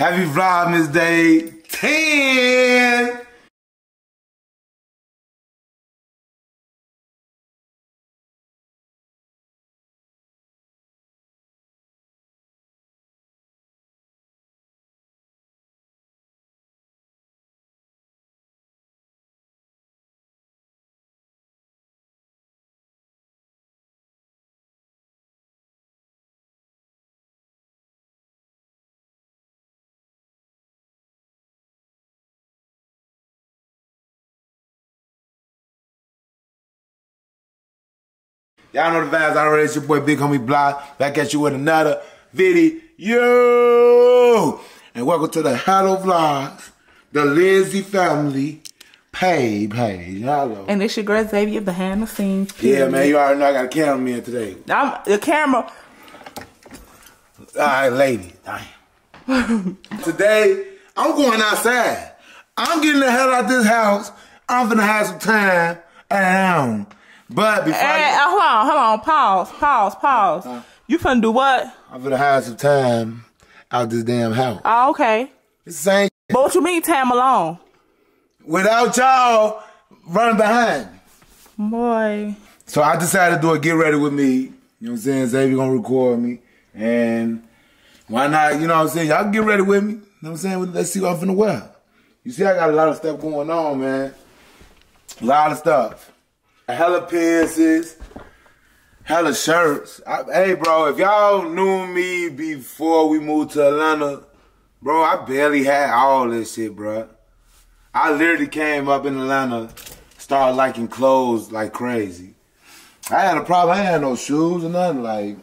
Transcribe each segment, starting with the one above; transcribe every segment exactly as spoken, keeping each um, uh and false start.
Happy Vlogmas Day ten! Y'all know the vibes already. It's your boy Big Homie Block back at you with another video. And welcome to the Hello Vlogs, the Lindsay family page. Hey, hello. And it's your girl Zavia behind the scenes. Period. Yeah, man, you already know I got a camera in today. I'm the camera. Alright, lady. Damn. Today, I'm going outside. I'm getting the hell out of this house. I'm gonna have some time at home. But before hey, I, hold on, hold on, pause, pause, pause. Uh, you finna do what? I'm finna hide some time out this damn house. Oh, okay. It's the same. But what you mean time alone? Without y'all running behind me. Boy. So I decided to do a get ready with me. You know what I'm saying? Xavier gonna record me. And why not, you know what I'm saying? Y'all get ready with me. You know what I'm saying? Let's see what I'm finna wear. You see, I got a lot of stuff going on, man. A lot of stuff. Hella pants, hella shirts. I, hey, bro, if y'all knew me before we moved to Atlanta, bro, I barely had all this shit, bro. I literally came up in Atlanta, started liking clothes like crazy. I had a problem. I had no shoes or nothing. Like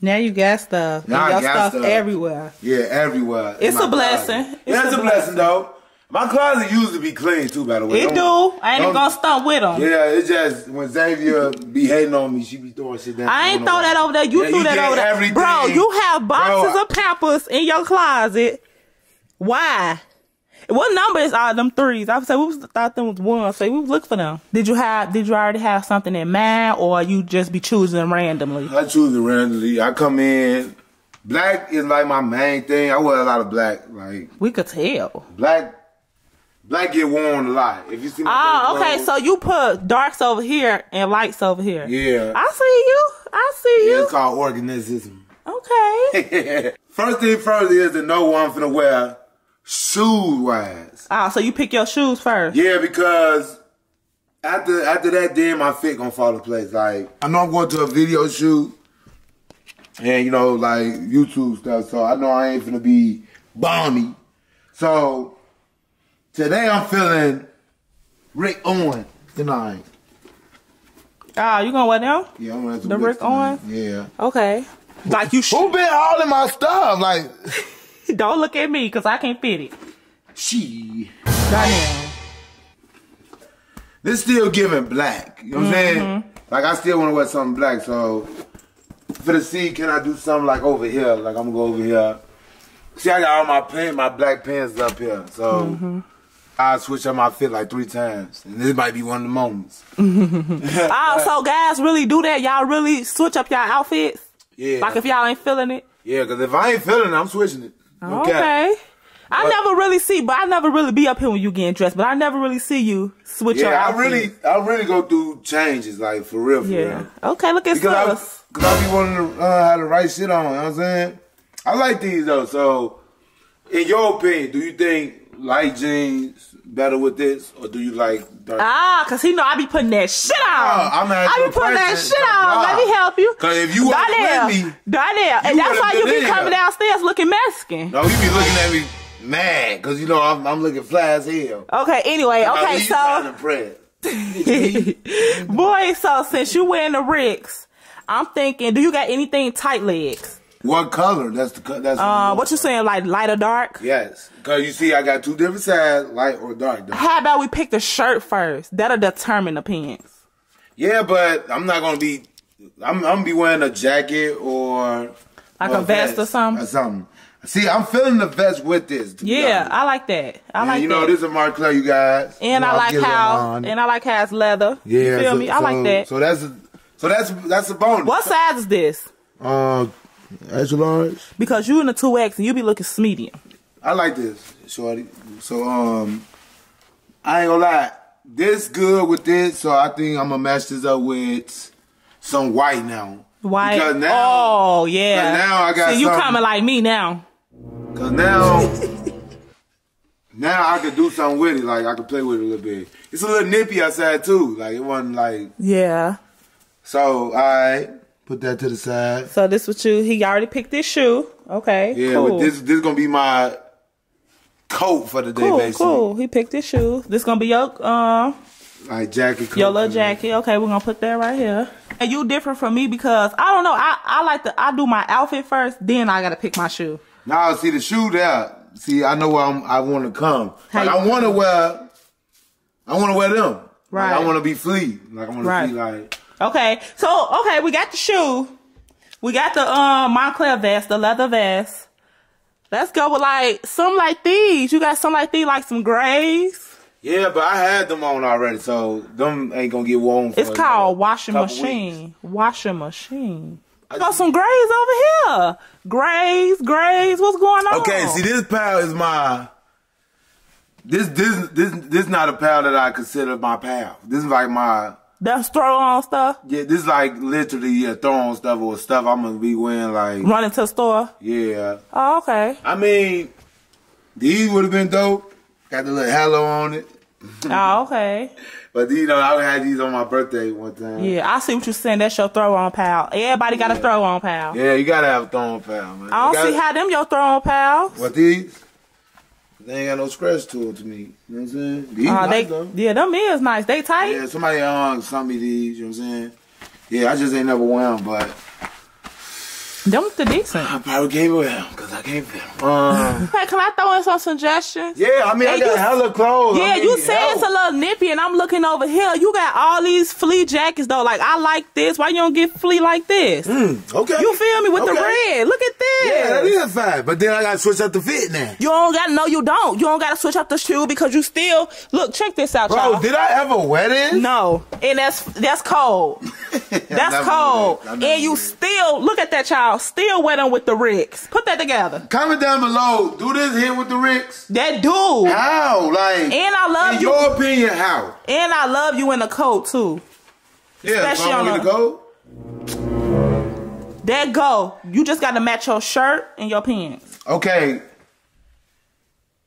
now, you got stuff. Now you got stuff, stuff everywhere. Yeah, everywhere. It's a blessing. It's, it's a, a blessing, blessing though. My closet used to be clean too, by the way. It don't, do. I ain't even gonna stump with them. Yeah, it's just when Xavier be hating on me, she be throwing shit down. I ain't throw that over there. You yeah, threw you that over there, everything. Bro. You have boxes bro, of Pampers in your closet. Why? What number is all them threes? I would say we was, thought them was one, so we look for them. Did you have? Did you already have something in mind, or you just be choosing randomly? I choose it randomly. I come in. Black is like my main thing. I wear a lot of black. Like we could tell. Black. Black get worn a lot. If you see my oh, okay. Clothes, so you put darks over here and lights over here. Yeah. I see you. I see yeah, you. It's called organism. Okay. First thing first is to know what I'm finna wear shoe-wise. Oh, so you pick your shoes first. Yeah, because after after that, then my fit gonna fall in place. Like, I know I'm going to a video shoot and, you know, like YouTube stuff, so I know I ain't finna be balmy. So... today I'm feeling Rick Owens tonight. Ah, you gonna wear them? Yeah, I'm gonna do the Rick Owens. Yeah. Okay. Like you. Who been all in my stuff? Like, don't look at me, cause I can't fit it. She. Damn. This still giving black. You know what I'm mm-hmm. saying? Like I still want to wear something black. So for the seed, can I do something like over here? Like I'm gonna go over here. See, I got all my pants, my black pants up here. So. Mm-hmm. I switch up my fit like three times, and this might be one of the moments. Oh, so guys really do that? Y'all really switch up y'all outfits? Yeah. Like if y'all ain't feeling it? Yeah, because if I ain't feeling it, I'm switching it. No okay. Cap. I but, never really see, but I never really be up here when you getting dressed, but I never really see you switch yeah, your outfits. Yeah, I really, I really go through changes, like for real, for yeah. real. Okay, look at this. Because I, I be wanting to uh, have the right shit on, you know what I'm saying? I like these though, so in your opinion, do you think light jeans better with this, or do you like dark? Ah, cause he know I be putting that shit on. Oh, I'm I be putting that shit on. Let me help you. Cause if you were with me, Darnell, and that's why you be coming downstairs looking Mexican. No, you be looking at me mad, cause you know I'm, I'm looking fly as hell. Okay, anyway, okay, so boy, so since you wearing the Ricks, I'm thinking, do you got anything tight legs? What color? That's the color. That's uh, what you saying, like light or dark? Yes. Because you see, I got two different sides, light or dark. Though. How about we pick the shirt first? That'll determine the pants. Yeah, but I'm not going to be, I'm, I'm going to be wearing a jacket or like or a vest, vest or something. Or something. See, I'm feeling the vest with this. Yeah, I like that. I and like you that. You know, this is Montclair, you guys. And you know, I like how, and I like how it's leather. Yeah. You feel so, me? I so, like that. So that's, a, so that's, that's a bonus. What size is this? Uh... Extra large? Because you in the two X and you be looking medium. I like this, shorty. So um, I ain't gonna lie, this good with this. So I think I'm gonna match this up with some white now. White. Because now, oh yeah. Now I got. So you kind of like me now. Cause now. Now I could do something with it, like I could play with it a little bit. It's a little nippy outside too, like it wasn't like... Yeah. So, all right, put that to the side. So this what you, he already picked this shoe, okay, yeah, cool. But this, this is gonna be my coat for the day, cool, basically. Cool, he picked his shoe. This gonna be your... Uh, like jacket. Your little jacket, okay, we're gonna put that right here. And you different from me because, I don't know, I, I like to, I do my outfit first, then I gotta pick my shoe. Now, see the shoe there. See, I know where I'm, I want to come. Like, I want to wear, I want to wear them. Right. Like, I want to be flea. Like I want right. to be like. Okay, so okay, we got the shoe, we got the um Montclair vest, the leather vest. Let's go with like some like these. You got some like these, like some grays. Yeah, but I had them on already, so them ain't gonna get worn. For it's called like washing machine. Washing machine. I got some grays over here. Grays, grays. What's going on? Okay, see, this pal is my. This this this this not a pal that I consider my pal. This is like my. That's throw on stuff. Yeah, this is like literally yeah, throw on stuff or stuff I'm gonna be wearing like. Running to the store. Yeah. Oh, okay. I mean, these would have been dope. Got the little halo on it. Oh, okay. But you know, I had these on my birthday one time. Yeah, I see what you're saying. That's your throw on pal. Everybody got yeah. a throw on pal. Yeah, you gotta have a throw on pal, man. I don't gotta... see how them your throw on pals. What these? They ain't got no scratch to it to me. You know what I'm saying? These uh, nice, they, yeah, them is nice. They tight. Yeah, somebody um sent me these. You know what I'm saying? Yeah, I just ain't never worn them, but them the decent. I probably gave away them because I gave them. Um, hey, can I throw in some suggestions? Yeah, I mean, hey, I got you, hella clothes. Yeah, I mean, you said hell. It's a little nippy, and I'm looking over here. You got all these flea jackets, though. Like, I like this. Why you don't get flea like this? Mm, okay. You feel me? With okay. the red. Look at this. Yeah, that is fine. But then I got to switch up the fit now. You don't got to. No, you don't. You don't got to switch up the shoe because you still. Look, check this out, y'all. Bro, did I ever wear this? No. And that's, that's cold. That's cold. And you still. Look at that, child. Still wet on with the Ricks. Put that together. Comment down below. Do this here with the Ricks? That do. How? Like. And I love in you. In your opinion, how? And I love you in the coat too. Yeah. Especially on the go. That go. You just got to match your shirt and your pants. Okay.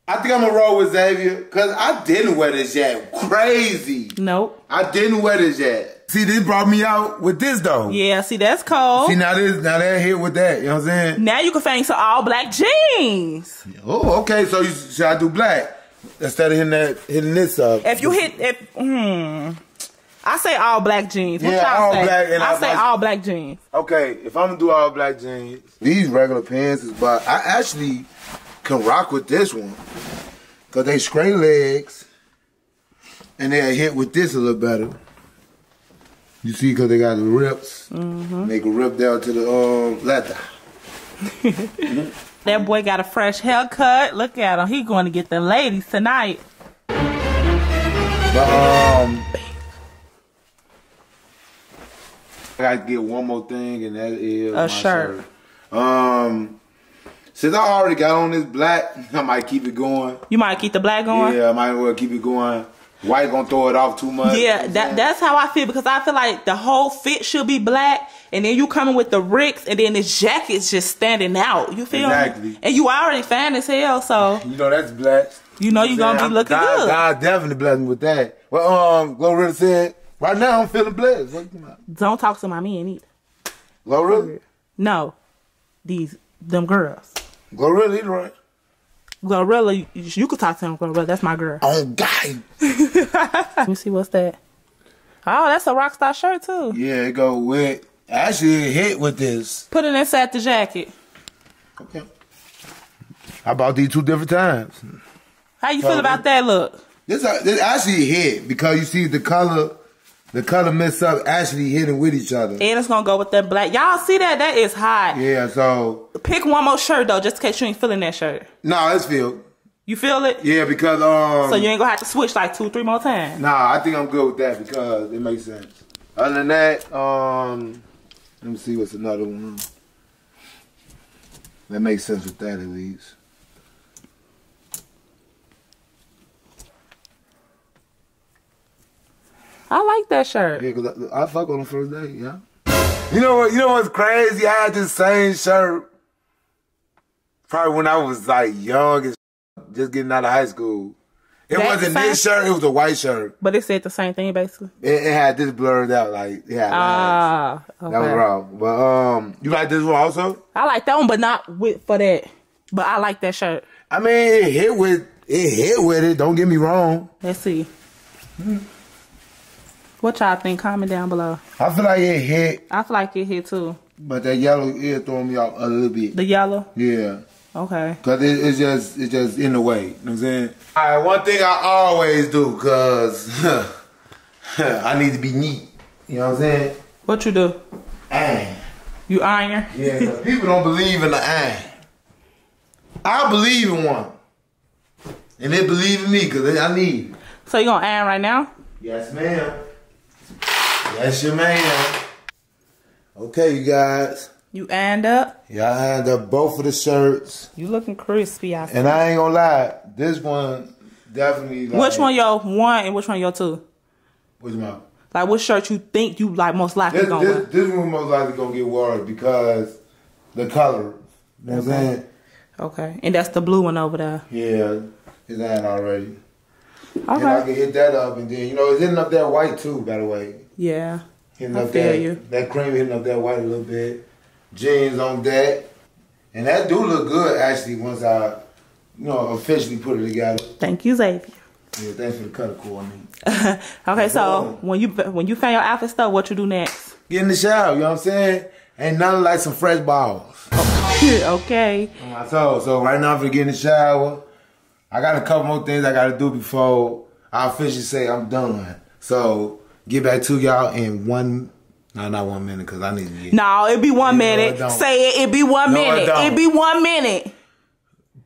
I think I'm gonna roll with Zavia because I didn't wear this yet. Crazy. Nope. I didn't wear this yet. See, this brought me out with this, though. Yeah, see, that's cold. See, now this, now that hit with that, you know what I'm saying? Now you can find some all-black jeans. Oh, okay, so you, should I do black? Instead of hitting that, hitting this up. If you hit, if, hmm, I say all-black jeans. What yeah, all-black and I all say all-black jeans. Okay, if I'm going to do all-black jeans, these regular pants is by, I actually can rock with this one. Because they straight legs, and they'll hit with this a little better. You see, because they got the rips. Mm-hmm. Make a rip down to the um, leather. Mm-hmm. That boy got a fresh haircut. Look at him. He going to get the ladies tonight. But, um... I got to get one more thing, and that is a my shirt. shirt. Um... Since I already got on this black, I might keep it going. You might keep the black going? Yeah, I might as well keep it going. White gonna throw it off too much. Yeah, that that's how I feel because I feel like the whole fit should be black, and then you coming with the Ricks, and then this jacket's just standing out. You feel exactly. me? And you already fine as hell, so you know that's black. You know you gonna be I'm, looking God, good. God definitely blessing with that. Well, um, Glorilla said right now I'm feeling blessed. What you Don't talk to my man either. Glorilla? No, these them girls. Glorilla, either right. Glorilla, you could talk to him, Glorilla. That's my girl. Oh, God. Let me see what's that. Oh, that's a Rockstar shirt, too. Yeah, it go with. Actually, it hit with this. Put it inside the jacket. Okay. I bought these two different times. How you so, feel about that look? This, this actually hit because you see the color. The color mess up actually hitting with each other. And it's going to go with that black. Y'all see that? That is hot. Yeah, so. Pick one more shirt, though, just in case you ain't feeling that shirt. No, it's filled. You feel it? Yeah, because. um. So you ain't going to have to switch like two, three more times. Nah, I think I'm good with that because it makes sense. Other than that, um, let me see what's another one. That makes sense with that, at least. I like that shirt. Yeah, cause I, I fuck on the first day. Yeah. You know what? You know what's crazy? I had this same shirt probably when I was like young and shit, just getting out of high school. It that wasn't this shirt. It was a white shirt. But it said the same thing basically. It, it had this blurred out like yeah. Ah, uh, okay. That was wrong. But um, you like this one also? I like that one, but not with for that. But I like that shirt. I mean, it hit with it hit with it. Don't get me wrong. Let's see. Hmm. What y'all think? Comment down below. I feel like it hit. I feel like it hit too. But that yellow ear threw me off a little bit. The yellow? Yeah. Okay. Cause it, it's just it's just in the way. You know what I'm saying? All right. One thing I always do, cause I need to be neat. You know what I'm saying? What you do? Iron. You iron? Yeah. Cause people don't believe in the iron. I believe in one, and they believe in me, cause they, I need. So you gonna iron right now? Yes, ma'am. That's your man. Okay, you guys. You ironed up? Yeah, I ironed up both of the shirts. You looking crispy, I see. And I ain't gonna lie, this one definitely. Like, which one your one and which one your two? Which one? Like, what shirt you think you like most likely gonna wear? This, this one most likely gonna get worn because the color. You know what I'm saying? Okay, and that's the blue one over there. Yeah, it's ironed already. Okay. And I can hit that up, and then you know it's hitting up that white too. By the way. Yeah. Hitting I up feel that, you. That cream hitting up that white a little bit. Jeans on that, and that do look good actually. Once I, you know, officially put it together. Thank you, Xavier. Yeah, thanks for the color coordinating. Okay, that's so cool. when you when you find your outfit stuff, what you do next? Get in the shower. You know what I'm saying? Ain't nothing like some fresh balls. Okay. On my toes. So right now I'm gonna get in the shower. I got a couple more things I gotta do before I officially say I'm done. So get back to y'all in one. No, not one minute, cause I need to get. No, it be one minute. Say it. It be one minute. It be one minute.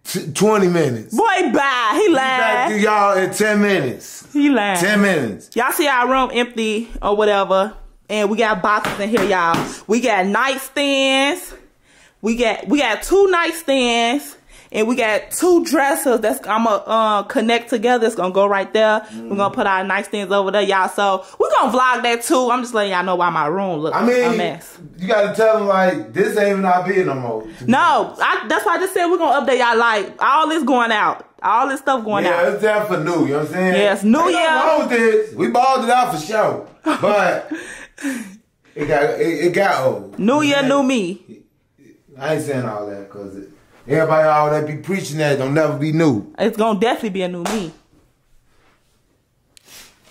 T Twenty minutes. Boy, bye. He lied. Be back to y'all in ten minutes. He lied. Ten minutes. Y'all see our room empty or whatever, and we got boxes in here, y'all. We got nightstands. We got we got two nightstands. And we got two dressers that's I'm going to uh, connect together. It's going to go right there. Mm. We're going to put our nightstands over there, y'all. So we're going to vlog that, too. I'm just letting y'all know why my room looks I mean, a mess. You got to tell them, like, this ain't even our bed no more. No. I, that's why I just said we're going to update y'all. Like, all this going out. All this stuff going yeah, out. Yeah, it's there for new. You know what I'm saying? Yes, yeah, new year. We balled it out for sure. But it, got, it, it got old. New year, new me. I ain't saying all that because it. Everybody all that be preaching that don't never be new. It's gonna definitely be a new me.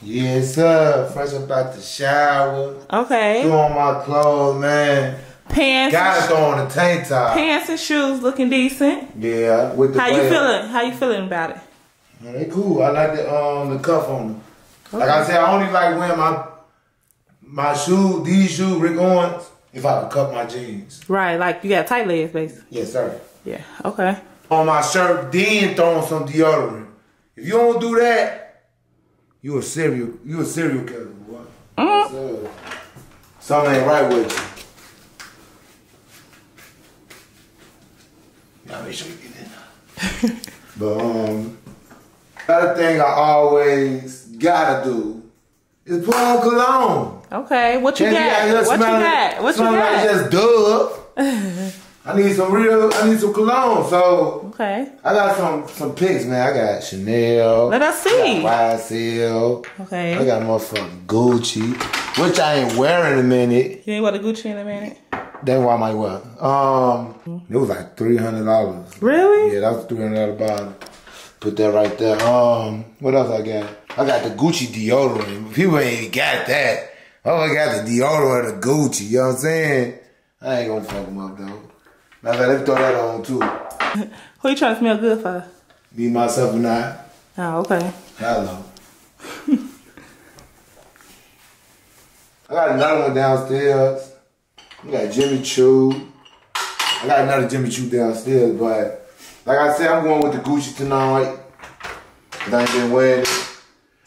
Yes, sir. Fresh up out the shower. Okay. Throw on my clothes, man. Pants. Gotta throw on a tank top. Pants and shoes looking decent. Yeah. With the how belt. You feeling? How you feeling about it? Yeah, they cool. I like the um the cuff on them. Okay. Like I said, I only like wearing my my shoes, these shoes, Rick Owens, if I could cuff my jeans. Right. Like you got tight legs, basically. Yes, sir. Yeah, okay. On my shirt, then throw on some deodorant. If you don't do that, you a serial, you a serial killer, boy. Mm. So, something ain't right with you. Now make sure you get in there. But um, another thing I always gotta do is put on cologne. Okay, what you got? You got what you got? What you got? Just Dove. I need some real, I need some cologne, so. Okay. I got some some picks, man. I got Chanel. Let us see. I got Y S L. Okay. I got motherfucking Gucci, which I ain't wearing in a minute. You ain't wear the Gucci in a minute? That's why I might wear. Um, it was like three hundred dollars. Really? Yeah, that was three hundred dollars bottle. Put that right there. Um, what else I got? I got the Gucci deodorant. People ain't even got that. Oh, I got the deodorant of Gucci, you know what I'm saying? I ain't gonna fuck them up, though. Now let me throw that on too. Who you trying to smell good for? Me, myself, and I. Oh, okay. Hello. I got another one downstairs. We got Jimmy Choo. I got another Jimmy Choo downstairs, but like I said, I'm going with the Gucci tonight. Cause I ain't been wearing it.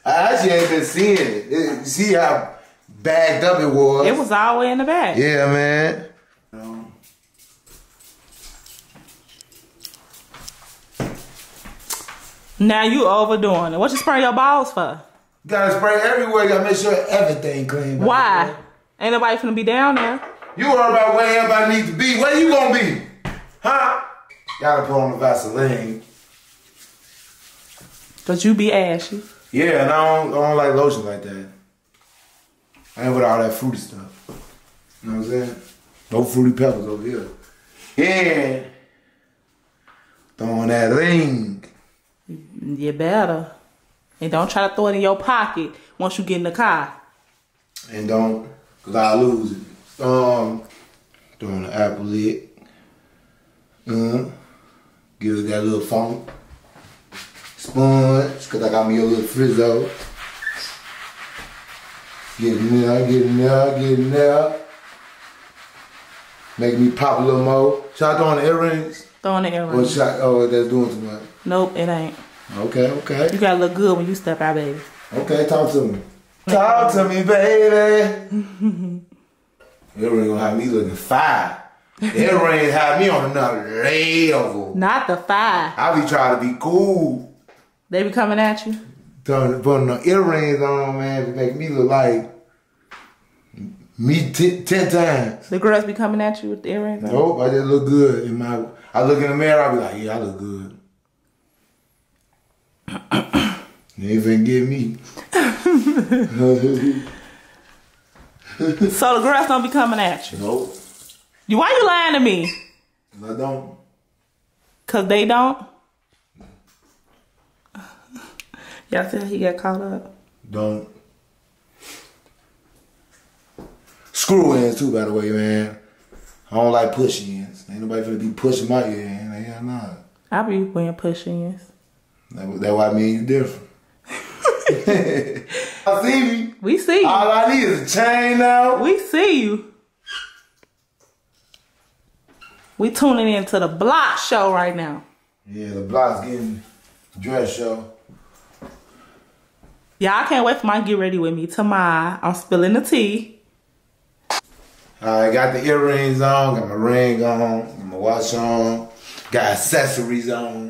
I actually ain't been seeing it. it. See how bagged up it was. It was all the way in the bag. Yeah, man. Now you overdoing it. What you spraying your balls for? You gotta spray everywhere. You gotta make sure everything clean. Why? Ain't nobody finna be down there. You worry about where everybody needs to be. Where you gonna be? Huh? Gotta put on the Vaseline. But you be ashy. Yeah, and I don't, I don't like lotion like that. I ain't with all that fruity stuff. You know what I'm saying? No fruity pebbles over here. Yeah. Throwing that ring. You better. And don't try to throw it in your pocket once you get in the car. And don't, because I lose it. Um, throwing the apple lid. Mm. Give it that little funk. Sponge, because I got me a little frizzo. Get in there, get in there, get in there. Make me pop a little more. Should I throw in the earrings? Throw in the earrings. Or should I, oh, that's doing too much. Nope, it ain't. Okay, okay. You gotta look good when you step out, baby. Okay, talk to me. Talk to me, baby. Earring gonna have me looking fire. Earring have me on another level. Not the fire. I be trying to be cool. They be coming at you? Putting the earrings on, man, to make me look like me t ten times. The girls be coming at you with the earrings on? Nope, I just look good. In my, I look in the mirror, I be like, yeah, I look good. They ain't finna get me. So the girls don't be coming at you? Nope. You, why you lying to me? Cause I don't. Cause they don't? Y'all see how he got caught up? Don't. Screw ends too, by the way, man. I don't like push ends. Ain't nobody finna be pushing my ear in. Ain't got none. I be wearing push ends. That, that why me and you different. I see you. We see you. All I need is a chain now. We see you. We tuning in to the block show right now. Yeah, the block's getting dress show. Yeah, I can't wait for my get ready with me tomorrow. I'm spilling the tea. I got the earrings on, got my ring on, got my watch on, got accessories on. You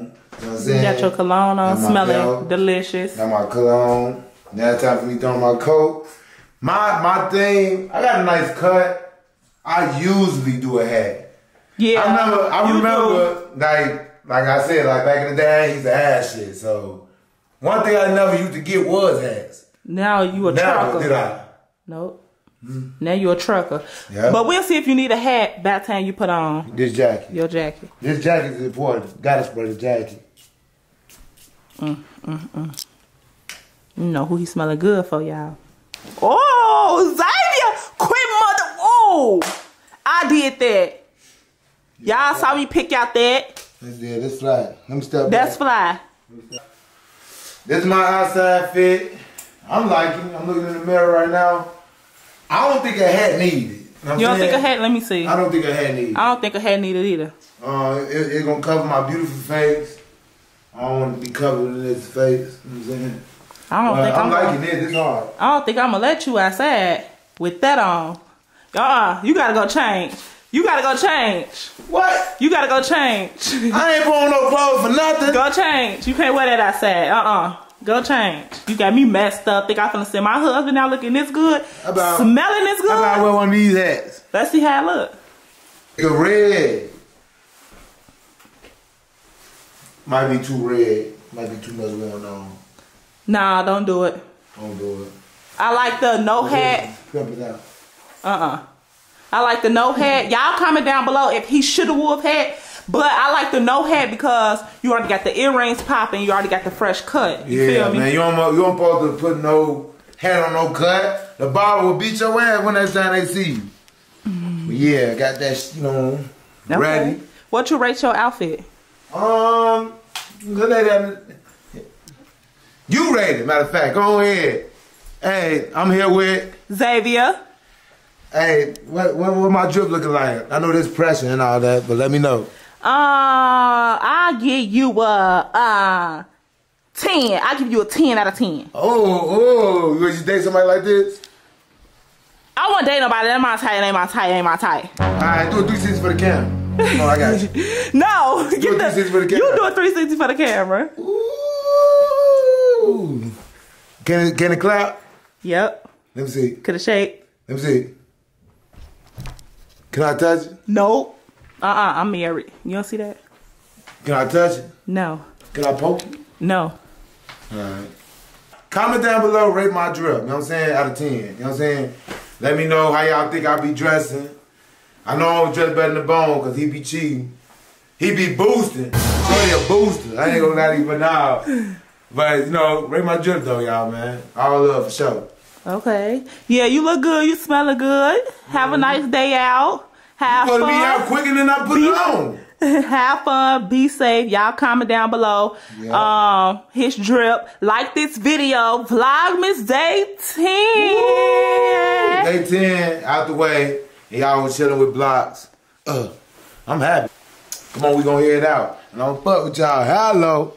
know what I'm saying? You got your cologne on, smelling belt, delicious. Got my cologne. Now it's time for me to throw my coat. My my thing, I got a nice cut. I usually do a hat. Yeah. I remember, I remember do. like like I said, like back in the day, I used to ass shit. So one thing I never used to get was hats. Now you a now, trucker. Did I? Nope. Mm-hmm. Now you a trucker. Yep. But we'll see if you need a hat by the time you put on this jacket. Your jacket. This jacket is important. Gotta spray the jacket. Mm, mm, mm. You know who he smelling good for, y'all. Oh, Zavia! Quit mother. Oh, I did that. Y'all saw me pick out that. Yeah, that's fly. Let me step back. That's fly. This is my outside fit. I'm liking it. I'm looking in the mirror right now. I don't think a hat needed. You, know you don't saying? think a hat? Let me see. I don't think a hat needed. I don't think a hat needed either. Uh, It's it gonna cover my beautiful face. I don't want to be covered in this face. You know what I'm saying? I don't but think I'm, I'm liking gonna, it. It's hard. I don't think I'm gonna let you outside with that on. Uh-uh. You gotta go change. You gotta go change. What? You gotta go change. I ain't putting no clothes for nothing. Go change. You can't wear that outside. Uh-uh. Go change. You got me messed up. Think I'm finna send my husband out looking this good? About, smelling this good? I wear one of these hats. Let's see how it look. It's red. Might be too red. Might be too much going on. Nah, don't do it. Don't do it. I like the no hat. Pump it out. Uh-uh. I like the no hat. Y'all comment down below if he should have wore a hat. But I like the no hat because you already got the earrings popping. You already got the fresh cut. You yeah, feel me? Man. You don't, you don't supposed to put no hat on no cut. The barber will beat your ass when that time they see you. Mm. But yeah, got that, you know, okay. Ready. What you rate your outfit? Um, you rate it. Matter of fact, go ahead. Hey, I'm here with Zavia. Hey, what, what what my drip looking like? I know there's pressure and all that, but let me know. Uh, I'll give you a uh ten. I'll give you a ten out of ten. Oh, oh, would you date somebody like this? I won't date nobody. That's my type. Ain't my type. Ain't my type. All right, do a three sixty for the camera. Oh, I got you. No, do a three sixty for the camera. You do a three sixty for the camera. Ooh. Can it, can it clap? Yep. Let me see. Could it shake? Let me see. Can I touch it? No. Uh-uh, I'm married. You don't see that? Can I touch it? No. Can I poke it? No. All right. Comment down below, rate my drip, you know what I'm saying, out of ten, you know what I'm saying? Let me know how y'all think I be dressing. I know I don't dress better than the bone, because he be cheating. He be boosting. Show you a booster. I ain't gonna lie to you for now. But, you know, rate my drip, though, y'all, man. All love, for sure. Okay. Yeah, you look good. You smell good. Have mm-hmm. a nice day out. Have fun. You gotta be out quicker than I put be it on. Have fun, be safe. Y'all comment down below. Yeah. Um, his drip. Like this video. Vlogmas day ten. Woo! Day ten out the way. And y'all was chilling with blocks. Uh, I'm happy. Come on, we gonna hear it out. And I'm fuck with y'all. Hello.